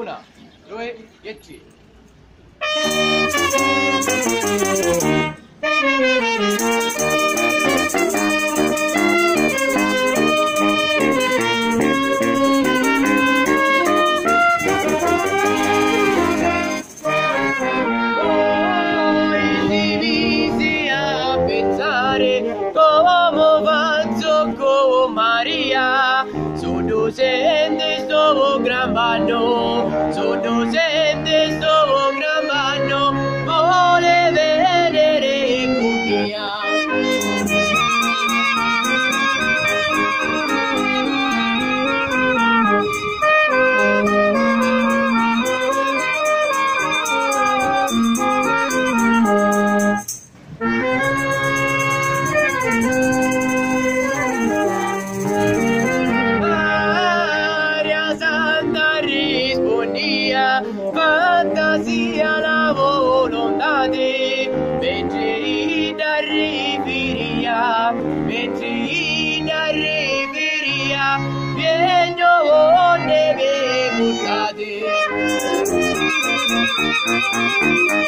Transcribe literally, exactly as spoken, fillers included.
Una, due e tre. Thank you.